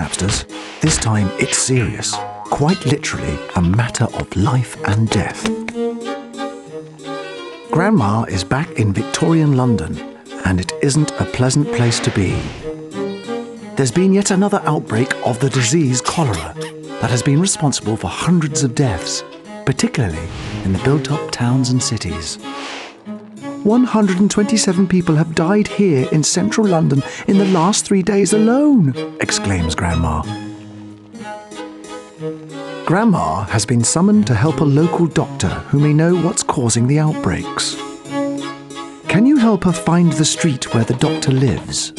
snapsters. This time it's serious, quite literally a matter of life and death. Grandma is back in Victorian London, and it isn't a pleasant place to be. There's been yet another outbreak of the disease cholera that has been responsible for hundreds of deaths, particularly in the built-up towns and cities. 127 people have died here in central London in the last 3 days alone, exclaims Grandma. Grandma has been summoned to help a local doctor who may know what's causing the outbreaks. Can you help her find the street where the doctor lives?